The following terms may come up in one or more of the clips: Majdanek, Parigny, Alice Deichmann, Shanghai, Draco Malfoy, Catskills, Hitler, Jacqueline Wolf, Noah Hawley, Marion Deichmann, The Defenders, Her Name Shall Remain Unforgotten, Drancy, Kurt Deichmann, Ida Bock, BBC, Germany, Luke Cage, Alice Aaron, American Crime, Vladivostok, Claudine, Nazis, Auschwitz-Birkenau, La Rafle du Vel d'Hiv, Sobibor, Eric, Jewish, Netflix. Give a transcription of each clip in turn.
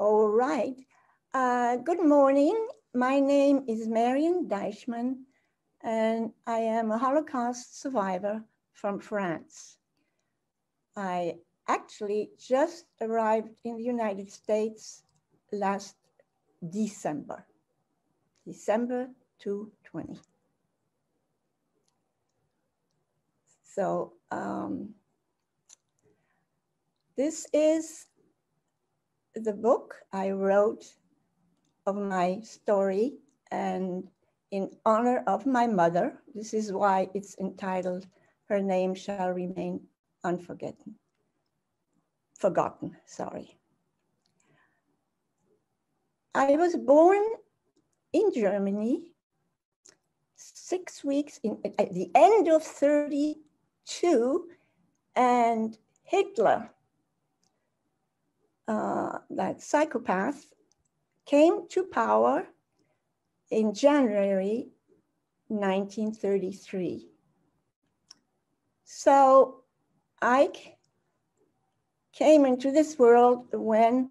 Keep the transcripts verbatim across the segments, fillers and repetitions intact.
All right. Uh, good morning. My name is Marion Deichmann, and I am a Holocaust survivor from France. I actually just arrived in the United States last December, December twenty twenty. So um, this is the book I wrote of my story and in honor of my mother. This is why it's entitled Her Name Shall Remain Unforgotten. Forgotten, sorry. I was born in Germany six weeks in, at the end of thirty-two, and Hitler, uh, that psychopath, came to power in January nineteen thirty-three. So I came into this world when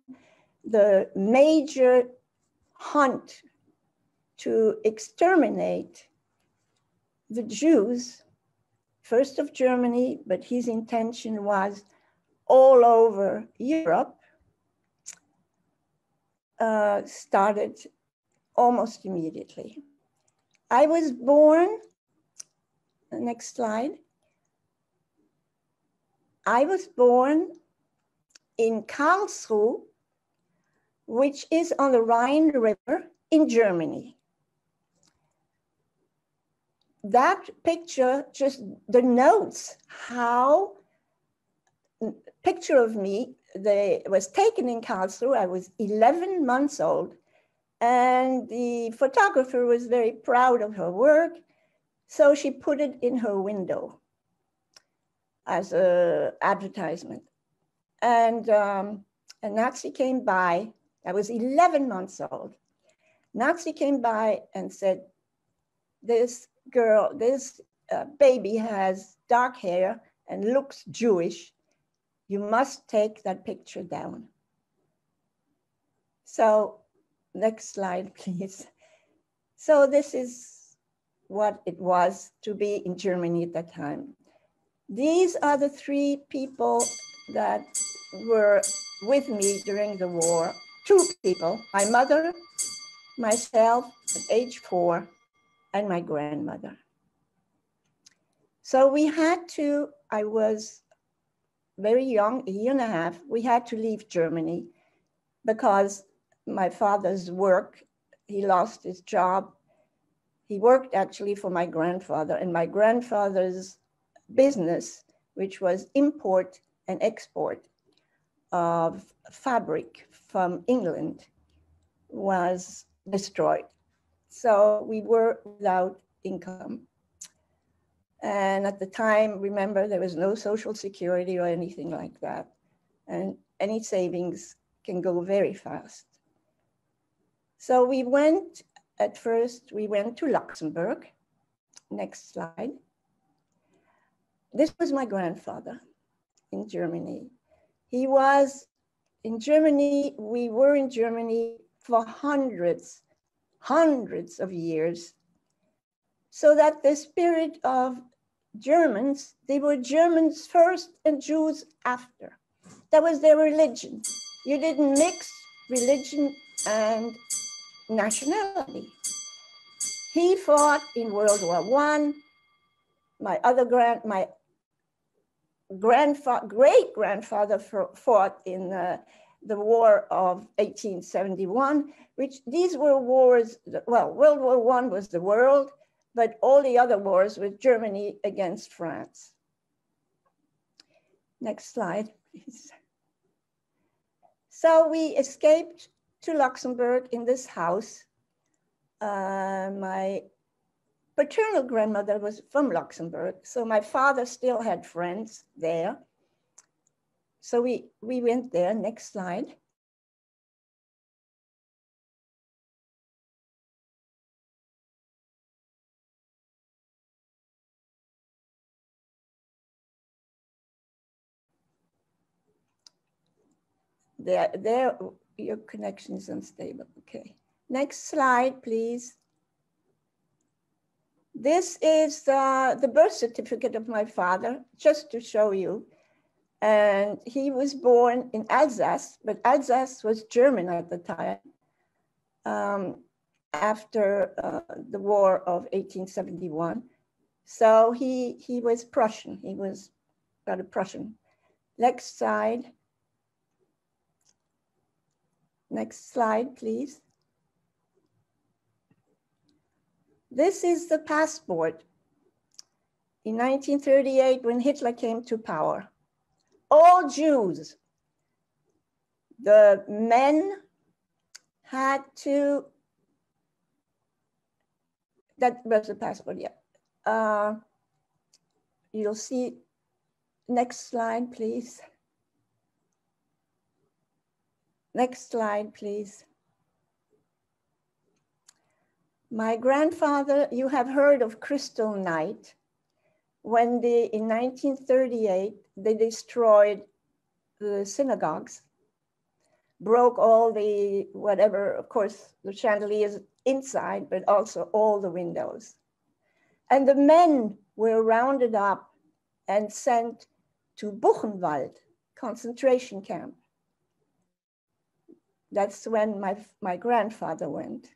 the major hunt to exterminate the Jews, first of Germany, but his intention was all over Europe, uh, started almost immediately. I was born, next slide. I was born in Karlsruhe, which is on the Rhine River in Germany. That picture just denotes how a picture of me they was taken in Karlsruhe. I was eleven months old, and the photographer was very proud of her work, so she put it in her window as an advertisement. And um, a Nazi came by. I was eleven months old. Nazi came by and said, this girl, this uh, baby has dark hair and looks Jewish. You must take that picture down. So next slide, please. So this is what it was to be in Germany at that time. These are the three people that were with me during the war. Two people, my mother, myself at age four, and my grandmother. So we had to, I was very young, a year and a half, we had to leave Germany because my father's work, he lost his job. He worked actually for my grandfather, and my grandfather's business, which was import and export of fabric from England, was destroyed. So we were without income. And at the time, remember, there was no social security or anything like that. And any savings can go very fast. So we went, at first, we went to Luxembourg. Next slide. This was my grandfather in Germany. He was in Germany, we were in Germany for hundreds, hundreds of years. So that the spirit of Germans, they were Germans first and Jews after. That was their religion. You didn't mix religion and nationality. He fought in World War One. My other grand, my grandfather, great-grandfather fought in uh, the War of eighteen seventy-one, which these were wars, well, World War One was the world, but all the other wars with Germany against France. Next slide, please. So we escaped to Luxembourg in this house. Uh, my paternal grandmother was from Luxembourg, so my father still had friends there. So we, we went there, next slide. There, there your connection is unstable, okay. Next slide, please. This is uh, the birth certificate of my father, just to show you. And he was born in Alsace, but Alsace was German at the time. Um, after uh, the war of eighteen seventy-one. So he, he was Prussian, he was got a Prussian. Next slide. Next slide, please. This is the passport in nineteen thirty-eight when Hitler came to power. All Jews, the men had to, that was the passport, yeah. Uh, you'll see, next slide, please. Next slide, please. My grandfather, you have heard of Kristallnacht, when they, in nineteen thirty-eight, they destroyed the synagogues, broke all the whatever, of course, the chandeliers inside, but also all the windows. And the men were rounded up and sent to Buchenwald concentration camp. That's when my, my grandfather went.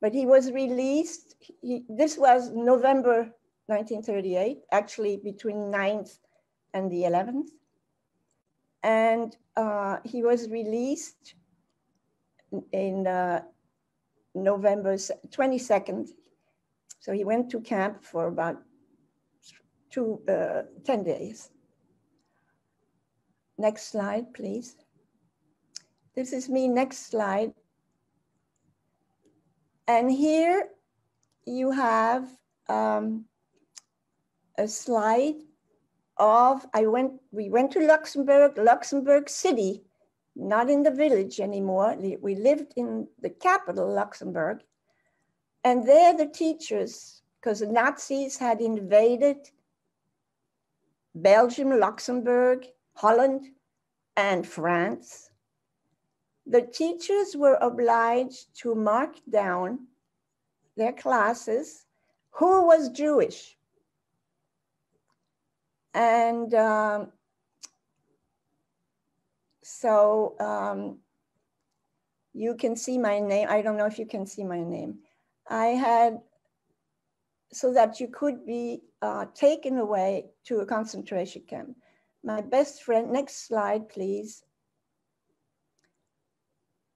But he was released. He, this was November nineteen thirty-eight, actually between ninth and the eleventh. And uh, he was released in uh, November twenty-second. So he went to camp for about two, uh, ten days. Next slide, please. This is me, next slide. And here you have um, a slide of, I went, we went to Luxembourg, Luxembourg City, not in the village anymore. We lived in the capital, Luxembourg. And there the teachers, because the Nazis had invaded Belgium, Luxembourg, Holland, and France. The teachers were obliged to mark down their classes who was Jewish. And um, so um, you can see my name. I don't know if you can see my name. I had, so that you could be uh, taken away to a concentration camp. My best friend, next slide, please.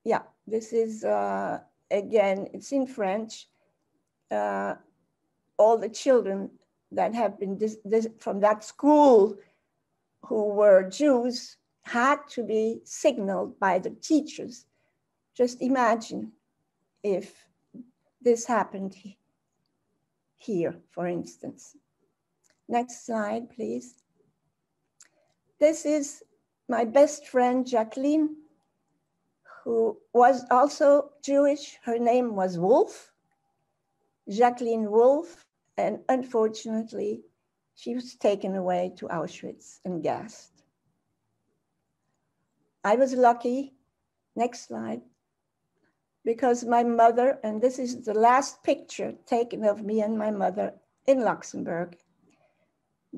Yeah, this is, uh, again, it's in French. Uh, all the children that have been dis dis from that school who were Jews had to be signaled by the teachers. Just imagine if this happened here, for instance. Next slide, please. This is my best friend, Jacqueline, who was also Jewish. Her name was Wolf, Jacqueline Wolf, and unfortunately, she was taken away to Auschwitz and gassed. I was lucky. Next slide. Because my mother, and this is the last picture taken of me and my mother in Luxembourg,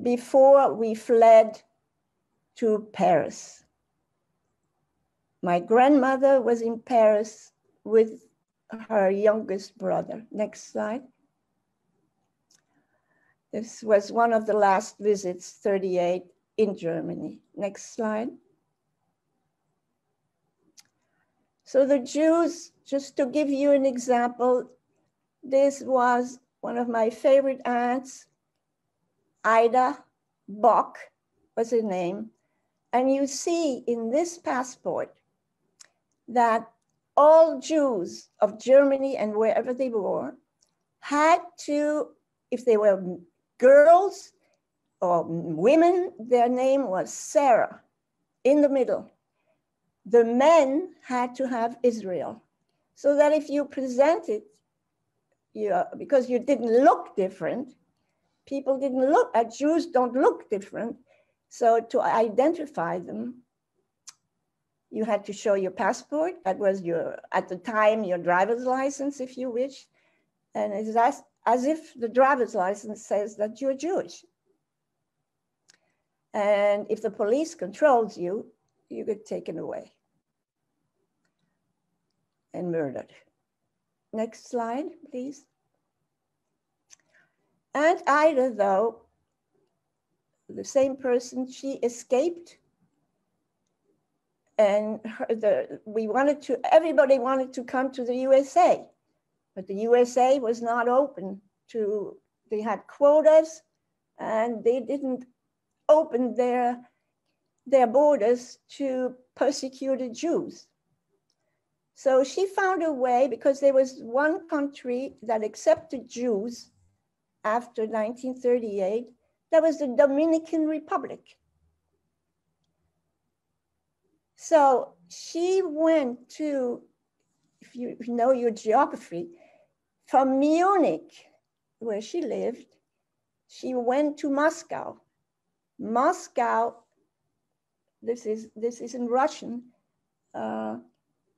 before we fled to Paris. My grandmother was in Paris with her youngest brother. Next slide. This was one of the last visits, thirty-eight, in Germany. Next slide. So the Jews, just to give you an example, this was one of my favorite aunts, Ida Bock was her name. And you see in this passport that all Jews of Germany and wherever they were had to, if they were girls or women, their name was Sarah in the middle. The men had to have Israel, so that if you presented, you know, because you didn't look different, people didn't look, uh, Jews don't look different. So to identify them, You had to show your passport. That was your, at the time, your driver's license, if you wish. And it's as, as if the driver's license says that you're Jewish. And if the police controls you, you get taken away and murdered. Next slide, please. Aunt Ida, though, the same person, she escaped. And her, the, we wanted to, everybody wanted to come to the U S A, but the U S A was not open to, they had quotas and they didn't open their, their borders to persecuted Jews. So she found a way because there was one country that accepted Jews after nineteen thirty-eight, that was the Dominican Republic. So she went to, if you know your geography, from Munich, where she lived, she went to Moscow. Moscow, this is, this is in Russian. Uh,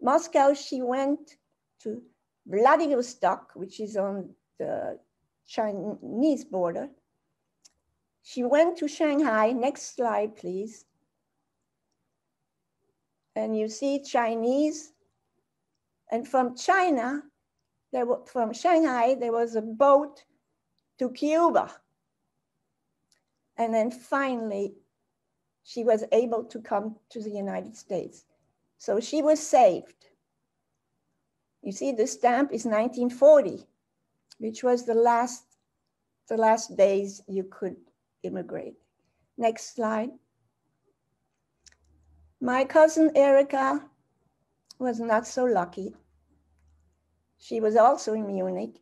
Moscow, she went to Vladivostok, which is on the Chinese border. She went to Shanghai. Next slide, please. And you see Chinese, and from China, there were, from Shanghai, there was a boat to Cuba. And then finally, she was able to come to the United States. So she was saved. You see, the stamp is nineteen forty, which was the last, the last days you could immigrate. Next slide. My cousin Erica was not so lucky. She was also in Munich,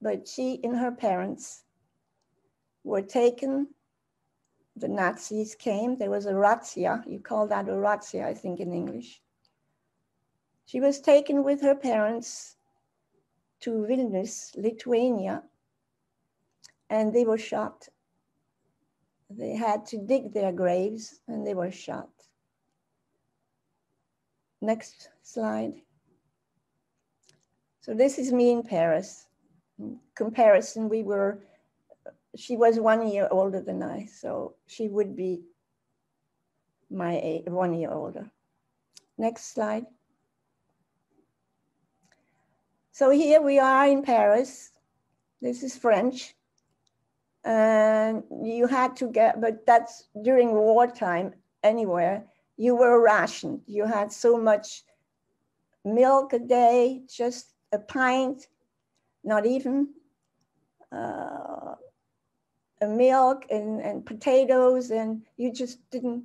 but she and her parents were taken. The Nazis came. There was a razzia. You call that a razzia, I think, in English. She was taken with her parents to Vilnius, Lithuania, and they were shot. They had to dig their graves, and they were shot. Next slide. So this is me in Paris. In comparison, we were, she was one year older than I, so she would be my age, one year older. Next slide. So here we are in Paris. This is French. And you had to get, but that's during wartime anywhere. You were rationed. You had so much milk a day, just a pint, not even, uh, milk and, and potatoes, and you just didn't.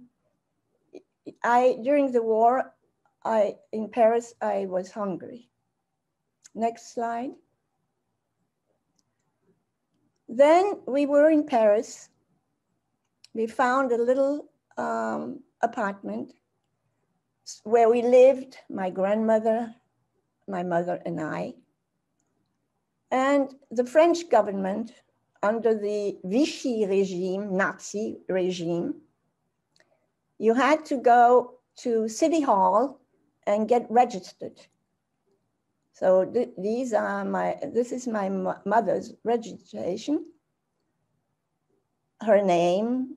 I, during the war, I, in Paris, I was hungry. Next slide. Then we were in Paris. We found a little, um, apartment where we lived, my grandmother, my mother and I. And the French government under the Vichy regime, Nazi regime, you had to go to City Hall and get registered. So th these are my, this is my mother's registration, her name,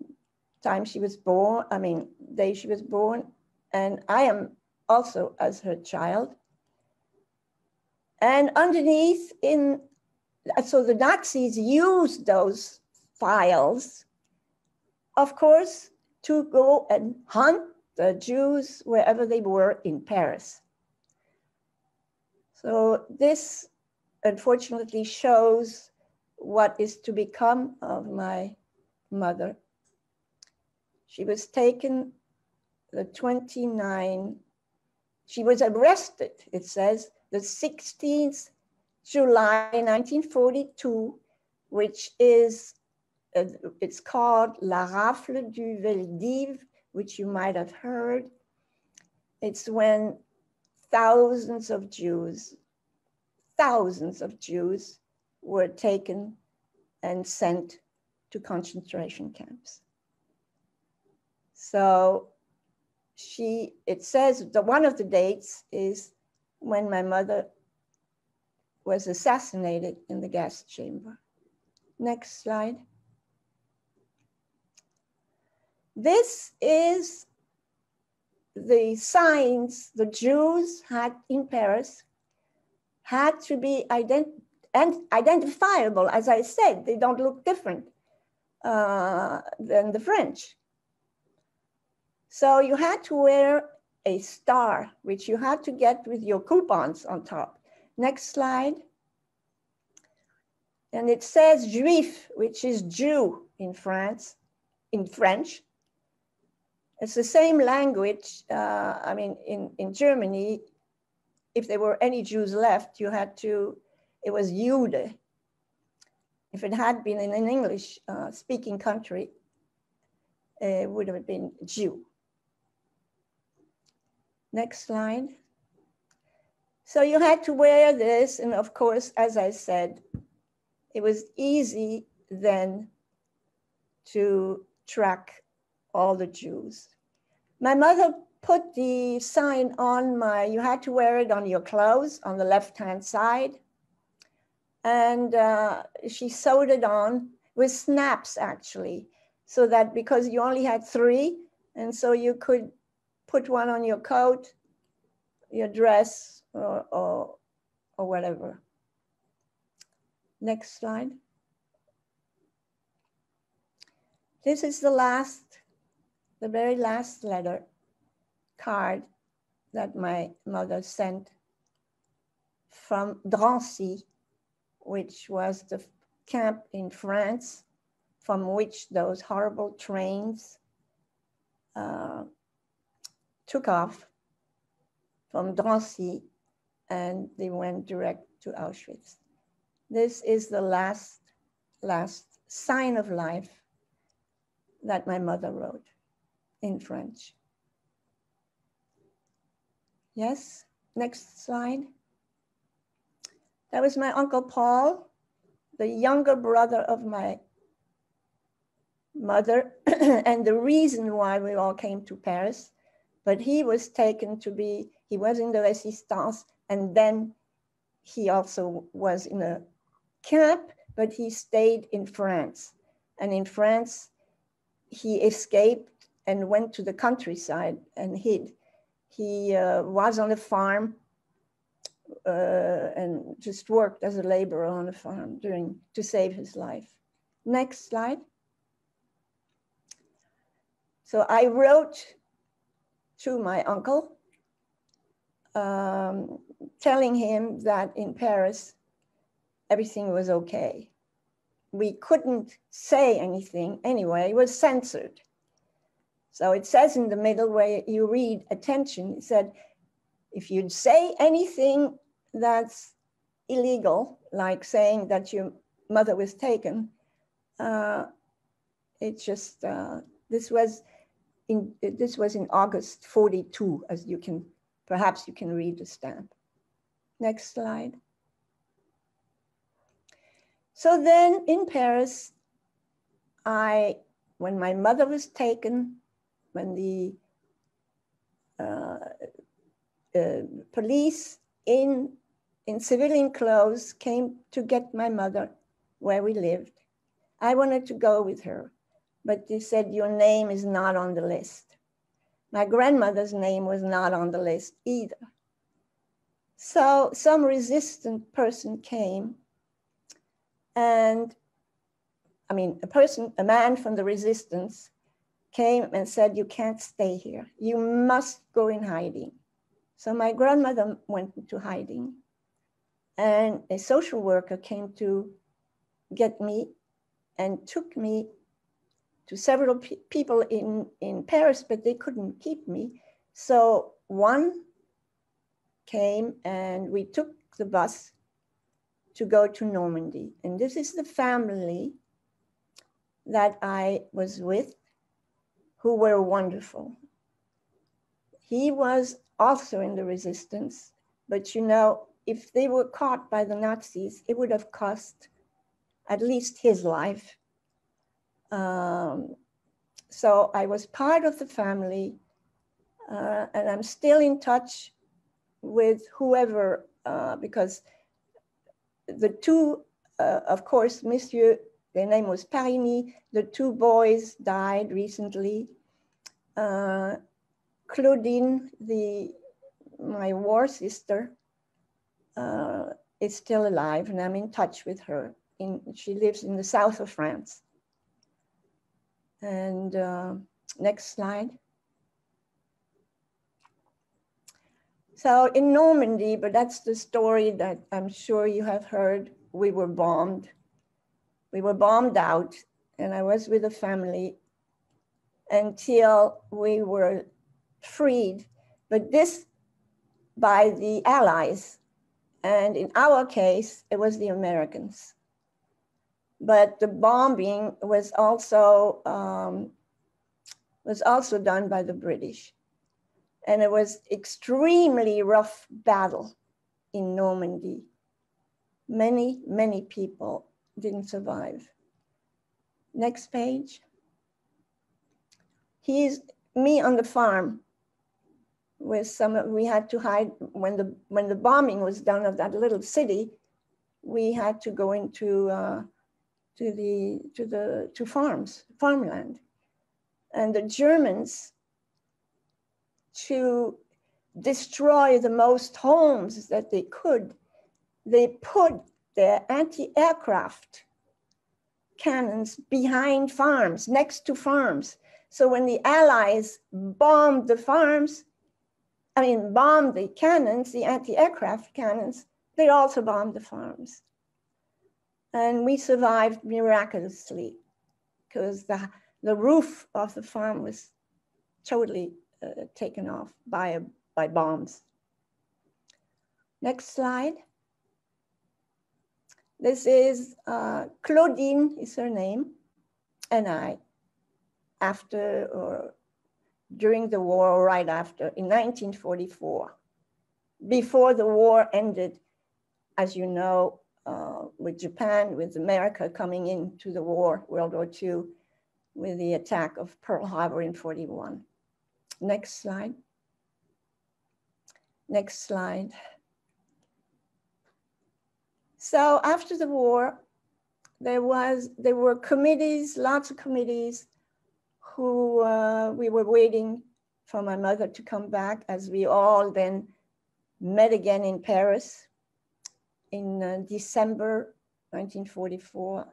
time she was born, I mean, day she was born, and I am also as her child. And underneath in, so the Nazis used those files, of course, to go and hunt the Jews wherever they were in Paris. So this, unfortunately, shows what is to become of my mother. She was taken the twenty-ninth, she was arrested, it says, the sixteenth of July nineteen forty-two, which is, uh, it's called La Rafle du Vel d'Hiv, which you might have heard. It's when thousands of Jews, thousands of Jews were taken and sent to concentration camps. So she, it says that one of the dates is when my mother was assassinated in the gas chamber. Next slide. This is the signs the Jews had in Paris had to be ident- and identifiable. As I said, they don't look different uh, than the French. So you had to wear a star, which you had to get with your coupons on top. Next slide. And it says Juif, which is Jew in France, in French. It's the same language. Uh, I mean, in, in Germany, if there were any Jews left, you had to, it was Jude. If it had been in an English uh, speaking country, it would have been Jew. Next slide. So you had to wear this. And of course, as I said, it was easy then to track all the Jews. My mother put the sign on my, you had to wear it on your clothes on the left-hand side. And uh, she sewed it on with snaps actually, so that because you only had three, and so you could put one on your coat, your dress, or, or, or whatever. Next slide. This is the last, the very last letter card that my mother sent from Drancy, which was the camp in France from which those horrible trains uh, took off from Drancy, and they went direct to Auschwitz. This is the last, last sign of life that my mother wrote in French. Yes, next slide. That was my Uncle Paul, the younger brother of my mother, and the reason why we all came to Paris. But he was taken to be, he was in the Résistance, and then he also was in a camp, but he stayed in France. And in France, he escaped and went to the countryside and hid. He uh, was on a farm uh, and just worked as a laborer on a farm during, to save his life. Next slide. So I wrote to my uncle, um, telling him that in Paris, everything was okay. We couldn't say anything anyway, it was censored. So it says in the middle where you read attention, it said, if you'd say anything that's illegal, like saying that your mother was taken, uh, it just, uh, this was in, this was in August forty-two, as you can, perhaps you can read the stamp. Next slide. So then in Paris, I, when my mother was taken, when the uh, uh, police in, in civilian clothes came to get my mother where we lived, I wanted to go with her, but they said, your name is not on the list. My grandmother's name was not on the list either. So some resistant person came. And I mean, a person, a man from the resistance came and said, you can't stay here. You must go in hiding. So my grandmother went into hiding, and a social worker came to get me and took me to several pe people in, in Paris, but they couldn't keep me. So one came and we took the bus to go to Normandy. And this is the family that I was with, who were wonderful. He was also in the resistance, but you know, if they were caught by the Nazis, it would have cost at least his life. Um, so I was part of the family Uh, and I'm still in touch with whoever, uh, because the two, uh, of course, Monsieur, their name was Parigny, the two boys died recently. Uh, Claudine, the, my war sister, uh, is still alive, and I'm in touch with her. In, she lives in the south of France. And uh, next slide. So in Normandy, but that's the story that I'm sure you have heard, we were bombed. We were bombed out, and I was with a family until we were freed, but this by the Allies. And in our case, it was the Americans. But the bombing was also, um, was also done by the British. And it was extremely rough battle in Normandy. Many, many people didn't survive. Next page. He's me on the farm with some, we had to hide when the, when the bombing was done of that little city, we had to go into, uh, to the, to the, to farms, farmland. And the Germans, to destroy the most homes that they could, they put their anti-aircraft cannons behind farms, next to farms. So when the Allies bombed the farms, I mean, bombed the cannons, the anti-aircraft cannons, they also bombed the farms. And we survived miraculously because the, the roof of the farm was totally uh, taken off by, uh, by bombs. Next slide. This is uh, Claudine is her name, and I. After or during the war, or right after, in nineteen forty-four. Before the war ended, as you know, uh, with Japan, with America coming into the war, World War Two, with the attack of Pearl Harbor in forty-one. Next slide. Next slide. So after the war, there was, there were committees, lots of committees, who uh, we were waiting for my mother to come back, as we all then met again in Paris in uh, December nineteen forty-four.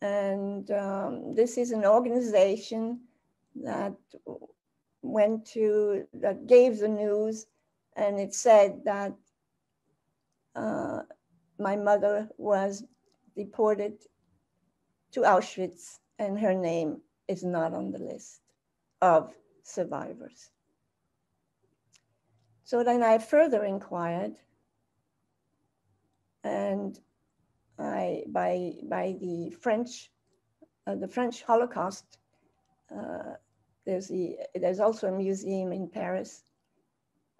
And um, this is an organization that went to, that gave the news, and it said that uh, my mother was deported to Auschwitz and her name is not on the list of survivors. So then I further inquired, and I, by, by the French, uh, the French Holocaust, uh, there's, the, there's also a museum in Paris,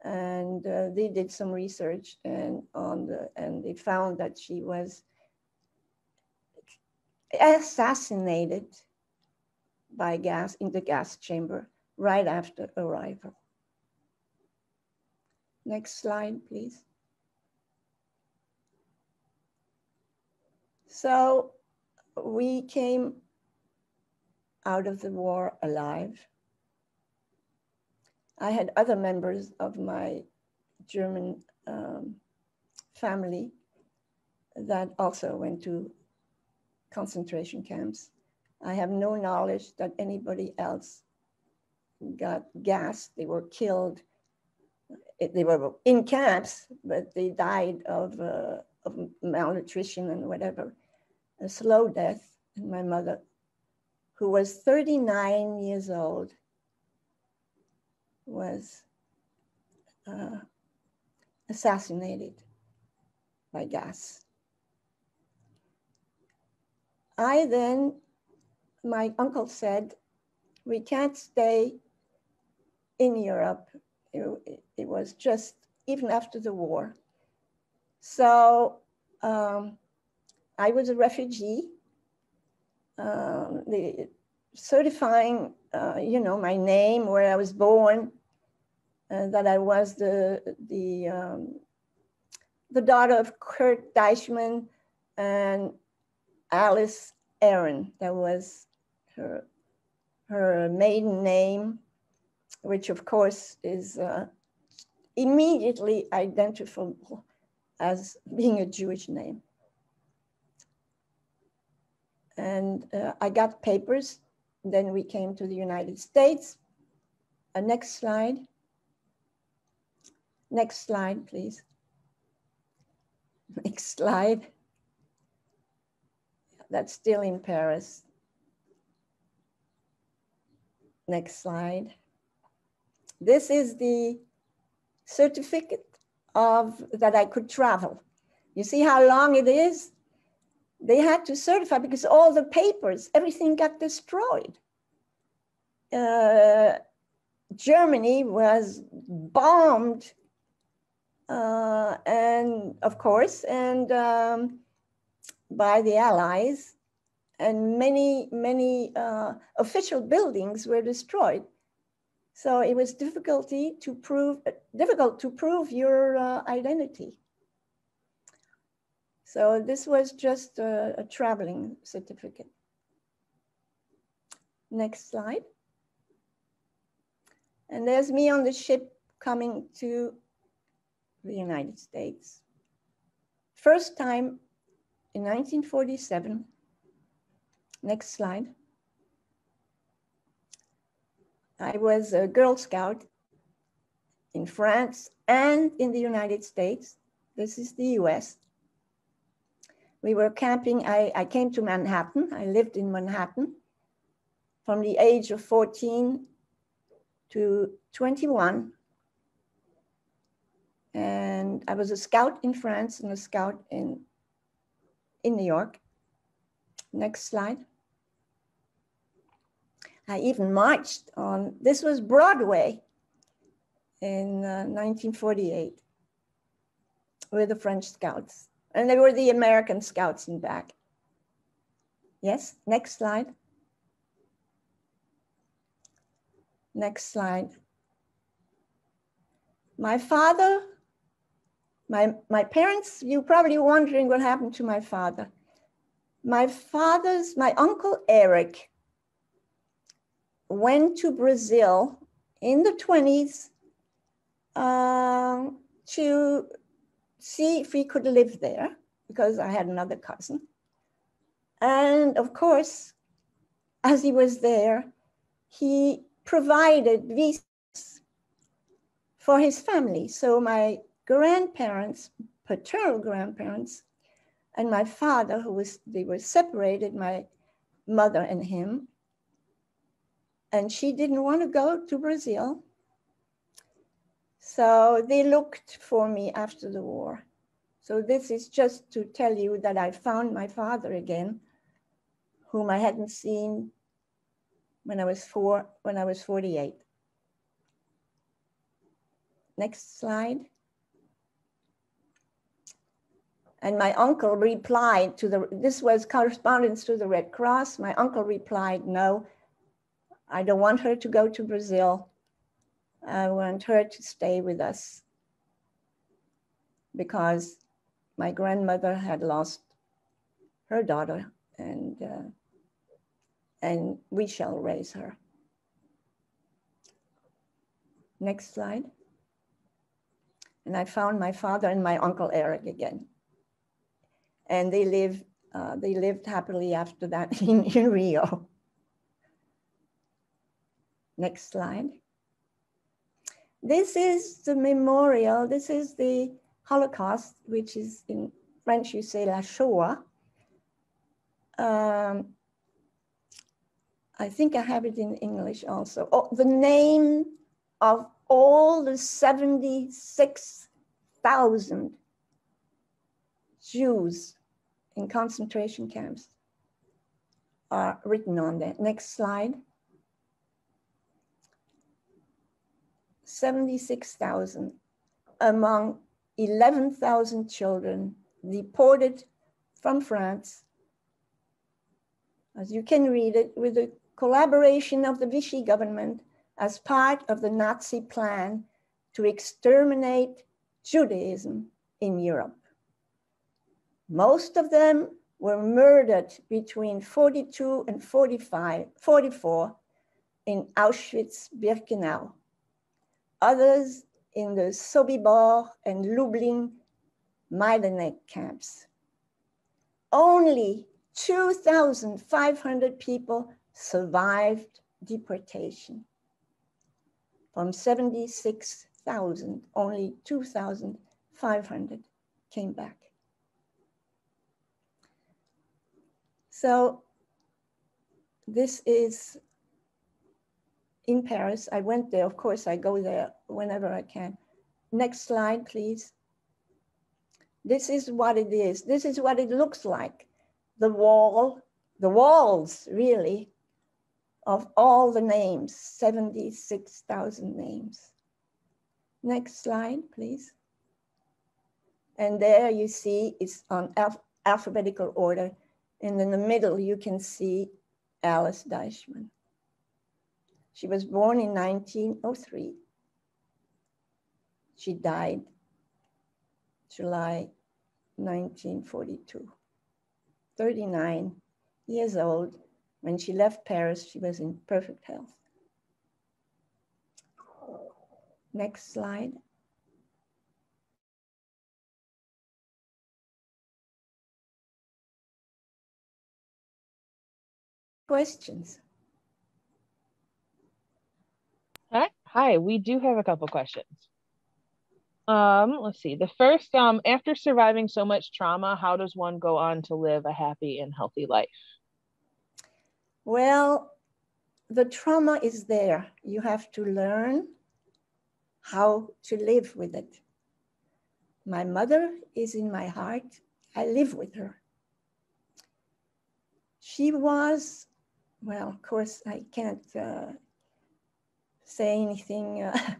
and uh, they did some research, and, on the, and they found that she was assassinated by gas in the gas chamber right after arrival. Next slide, please. So we came out of the war alive. I had other members of my German um, family that also went to concentration camps. I have no knowledge that anybody else got gassed. They were killed. They were in camps, but they died of, uh, of malnutrition and whatever. A slow death. And my mother, who was thirty-nine years old, was uh, assassinated by gas. I then, my uncle said, we can't stay in Europe. It, it was just, even after the war. So um, I was a refugee, um, the certifying, uh, you know, my name, where I was born, uh, that I was the, the, um, the daughter of Kurt Deichmann and Alice Aaron. That was her, her maiden name, which of course is uh, immediately identifiable as being a Jewish name. And uh, I got papers. Then we came to the United States. Uh, next slide. Next slide, please. Next slide. That's still in Paris. Next slide. This is the certificate of that I could travel. You see how long it is? They had to certify because all the papers, everything got destroyed. Uh, Germany was bombed, uh, and of course, and um, by the Allies, and many, many uh, official buildings were destroyed. So it was difficulty to prove, difficult to prove your uh, identity. So this was just a, a traveling certificate. Next slide. And there's me on the ship coming to the United States. First time in nineteen forty-seven. Next slide. I was a Girl Scout in France and in the United States. This is the U S. We were camping. I, I came to Manhattan. I lived in Manhattan from the age of fourteen to twenty-one. And I was a scout in France and a scout in, in New York. Next slide. I even marched on, this was Broadway in uh, nineteen forty-eight with the French Scouts. And there were the American Scouts in back. Yes, next slide. Next slide. My father, my, my parents, you're probably wondering what happened to my father. My father's, my uncle Eric went to Brazil in the twenties uh, to see if he could live there, because I had another cousin. And of course, as he was there, he provided visas for his family. So my grandparents, paternal grandparents, and my father, who was, they were separated, my mother and him, and she didn't want to go to Brazil. So they looked for me after the war. So this is just to tell you that I found my father again, whom I hadn't seen when I was four, when I was forty-eight. Next slide. And my uncle replied to the, this was correspondence to the Red Cross. My uncle replied, no, I don't want her to go to Brazil. I want her to stay with us because my grandmother had lost her daughter, and, uh, and we shall raise her. Next slide. And I found my father and my uncle Eric again. And they, live, uh, they lived happily after that in, in Rio. Next slide. This is the memorial. This is the Holocaust, which is in French, you say La Shoah. Um, I think I have it in English also. Oh, the name of all the seventy-six thousand Jews in concentration camps are written on there. Next slide. seventy-six thousand among eleven thousand children deported from France. As you can read it, with the collaboration of the Vichy government as part of the Nazi plan to exterminate Judaism in Europe. Most of them were murdered between forty-two and forty-five, forty-four in Auschwitz-Birkenau. Others in the Sobibor and Lublin Majdanek camps. Only two thousand five hundred people survived deportation. From seventy-six thousand, only two thousand five hundred came back. So this is in Paris. I went there, of course, I go there whenever I can. Next slide, please. This is what it is. This is what it looks like. The wall, the walls really, of all the names, seventy-six thousand names. Next slide, please. And there you see it's on alph- alphabetical order. And in the middle, you can see Alice Deichmann. She was born in nineteen oh three. She died July nineteen forty-two. thirty-nine years old. When she left Paris, she was in perfect health. Next slide. Questions? Hi, hi, we do have a couple questions. Um, let's see, the first, um, after surviving so much trauma, how does one go on to live a happy and healthy life? Well, the trauma is there. You have to learn how to live with it. My mother is in my heart. I live with her. She was, well, of course, I can't uh, say anything. Uh,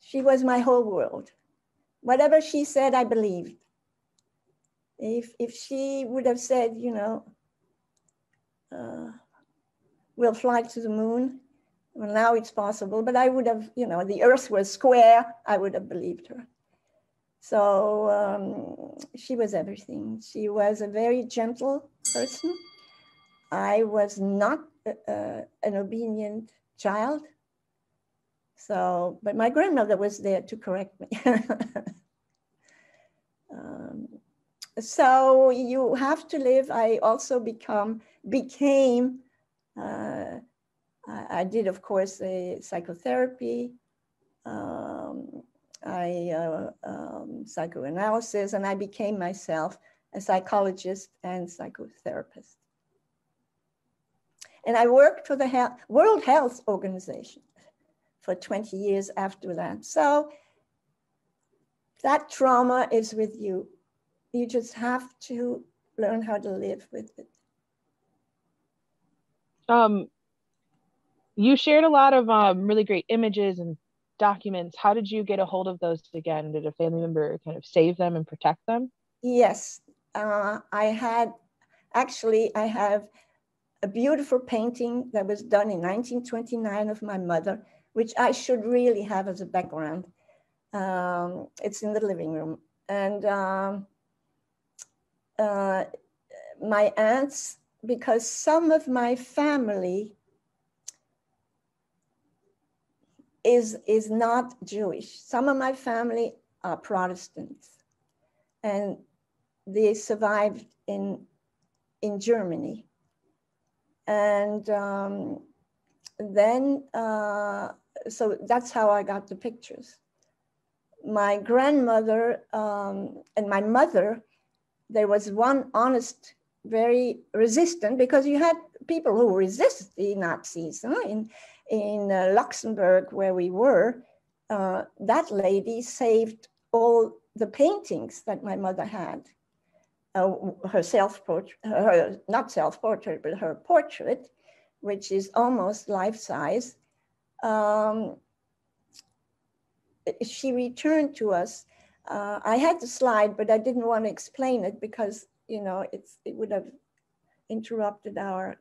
she was my whole world. Whatever she said, I believed. If, if she would have said, you know, uh, we'll fly to the moon, well, now it's possible, but I would have, you know, the earth was square, I would have believed her. So um, she was everything. She was a very gentle person. I was not uh, an obedient child. So, but my grandmother was there to correct me. um, so you have to live. I also become, became, uh, I, I did, of course, a psychotherapy, um, I, uh, um, psychoanalysis, and I became myself a psychologist and psychotherapist. And I worked for the Health, World Health Organization for twenty years after that. So that trauma is with you. You just have to learn how to live with it. Um, you shared a lot of um, really great images and documents. How did you get a hold of those again? Did a family member kind of save them and protect them? Yes, uh, I had, actually I have a beautiful painting that was done in nineteen twenty-nine of my mother, which I should really have as a background. Um, it's in the living room. And um, uh, my aunts, because some of my family is, is not Jewish. Some of my family are Protestants. And they survived in, in Germany. And um, then, uh, so that's how I got the pictures. My grandmother um, and my mother, there was one honest, very resistant, because you had people who resist the Nazis. Huh? In, in uh, Luxembourg, where we were, uh, that lady saved all the paintings that my mother had. Uh, her self-portrait, her, not self-portrait, but her portrait, which is almost life-size. Um, she returned to us. Uh, I had the slide, but I didn't want to explain it because, you know, it's, it would have interrupted our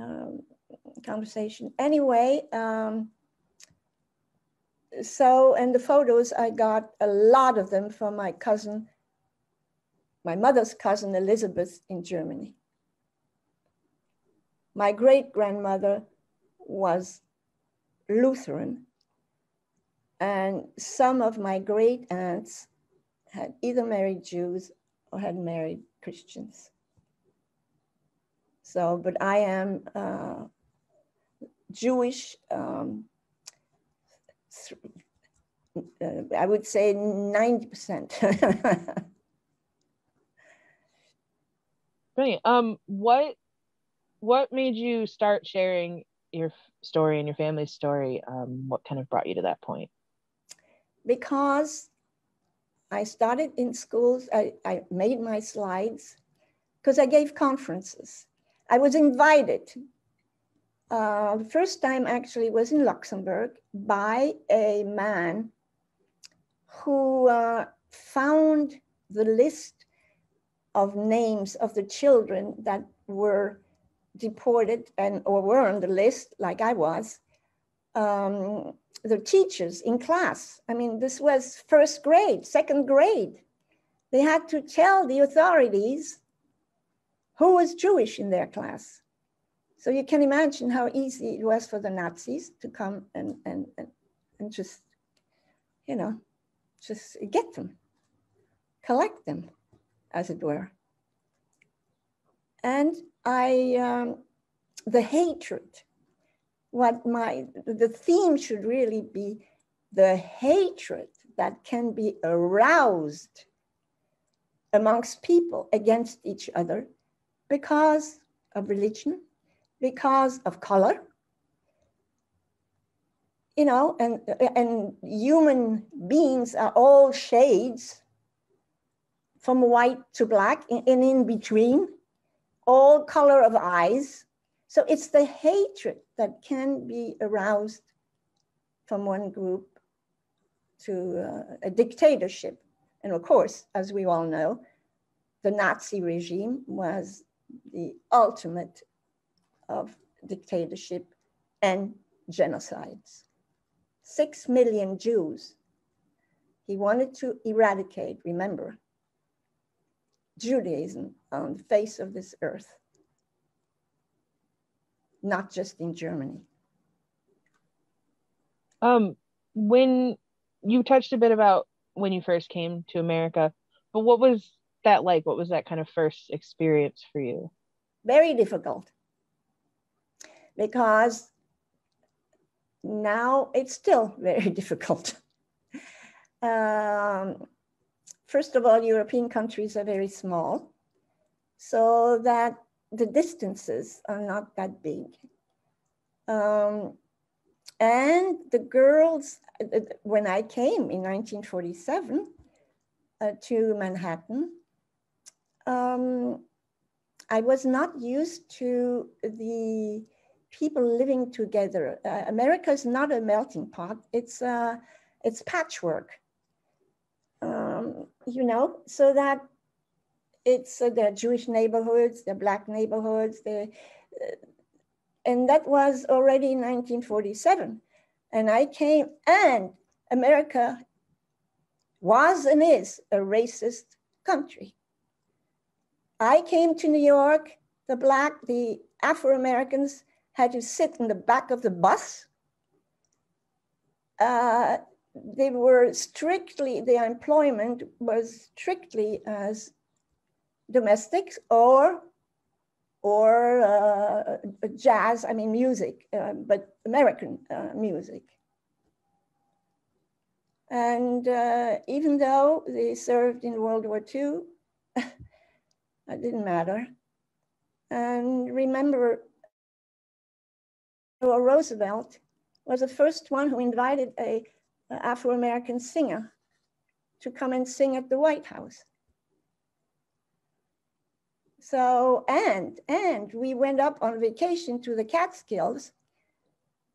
um, conversation. Anyway, um, so, and the photos, I got a lot of them from my cousin, my mother's cousin, Elizabeth, in Germany. My great-grandmother was Lutheran, and some of my great aunts had either married Jews or had married Christians. So, but I am uh, Jewish, um, uh, I would say ninety percent. Brilliant. Um, what, what made you start sharing your story and your family's story? Um, what kind of brought you to that point? Because I started in schools, I, I made my slides because I gave conferences. I was invited. Uh, the first time actually was in Luxembourg by a man who uh, found the list of names of the children that were deported and or were on the list, like I was, um, the teachers in class. I mean, this was first grade, second grade. They had to tell the authorities who was Jewish in their class. So you can imagine how easy it was for the Nazis to come and, and, and, and just, you know, just get them, collect them, as it were. And I, um, the hatred, what my, the theme should really be the hatred that can be aroused amongst people against each other because of religion, because of color, you know, and, and human beings are all shades from white to black and in between, all color of eyes. So it's the hatred that can be aroused from one group to uh, a dictatorship. And of course, as we all know, the Nazi regime was the ultimate of dictatorship and genocides. Six million Jews he wanted to eradicate, remember, Judaism on the face of this earth, not just in Germany. Um, when you touched a bit about when you first came to America, but what was that like? What was that kind of first experience for you? Very difficult. Because now it's still very difficult. um, first of all, European countries are very small, so that the distances are not that big. Um, and the girls, when I came in nineteen forty-seven uh, to Manhattan, um, I was not used to the people living together. Uh, America is not a melting pot. It's uh, it's patchwork, um, you know, so that it's uh, there are Jewish neighborhoods, there are black neighborhoods, there, uh, and that was already in nineteen forty-seven. And I came, and America was and is a racist country. I came to New York, the black, the Afro-Americans had to sit in the back of the bus. Uh, they were strictly, their employment was strictly as domestics or, or uh, jazz, I mean music, uh, but American uh, music. And uh, even though they served in World War Two, it didn't matter. And remember, Roosevelt was the first one who invited a, a Afro-American singer to come and sing at the White House. So, and, and we went up on vacation to the Catskills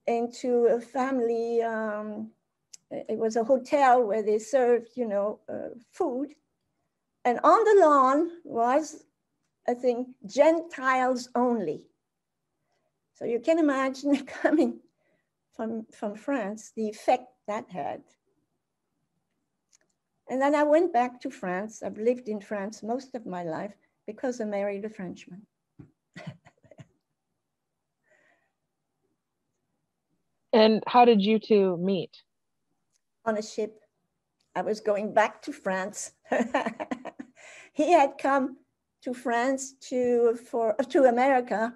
into a family, um, it was a hotel where they served, you know, uh, food. And on the lawn was, I think, Gentiles only. So you can imagine coming from, from France, the effect that had. And then I went back to France. I've lived in France most of my life because I married a Frenchman. And how did you two meet? On a ship. I was going back to France. He had come to France, to, for, to America,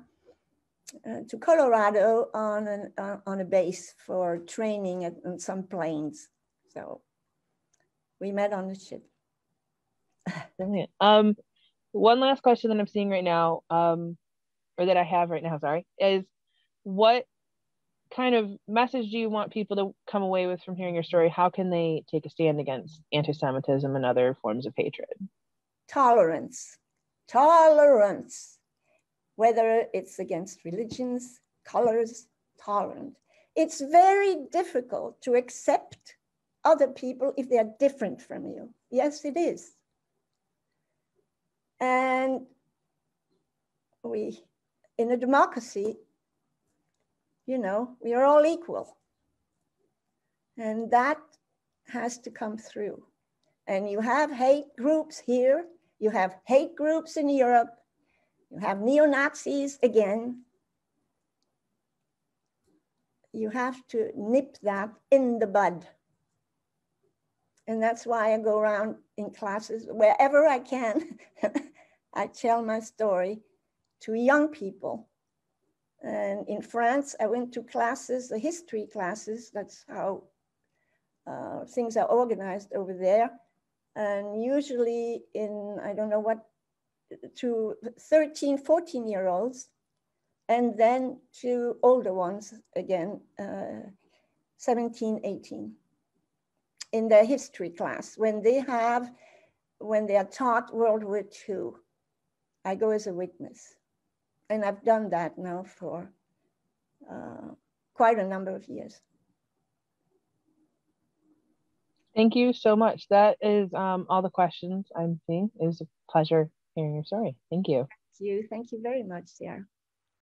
uh, to Colorado on, an, uh, on a base for training at, on some planes. So we met on the ship. Brilliant. Um, one last question that I'm seeing right now, um, or that I have right now, sorry, is what kind of message do you want people to come away with from hearing your story? How can they take a stand against anti-Semitism and other forms of hatred? Tolerance. Tolerance. Whether it's against religions, colors, tolerant. It's very difficult to accept other people if they are different from you. Yes, it is. And we, in a democracy, you know, we are all equal. And that has to come through. And you have hate groups here. You have hate groups in Europe. You have neo-Nazis again. You have to nip that in the bud. And that's why I go around in classes, wherever I can, I tell my story to young people. And in France, I went to classes, the history classes. That's how uh, things are organized over there. And usually in, I don't know what, to thirteen, fourteen year olds, and then to older ones again, uh, seventeen, eighteen, in their history class. When they have, when they are taught World War Two, I go as a witness. And I've done that now for uh, quite a number of years. Thank you so much. That is um, all the questions I'm seeing. It was a pleasure hearing your story. Thank you. Thank you. Thank you very much, Sarah.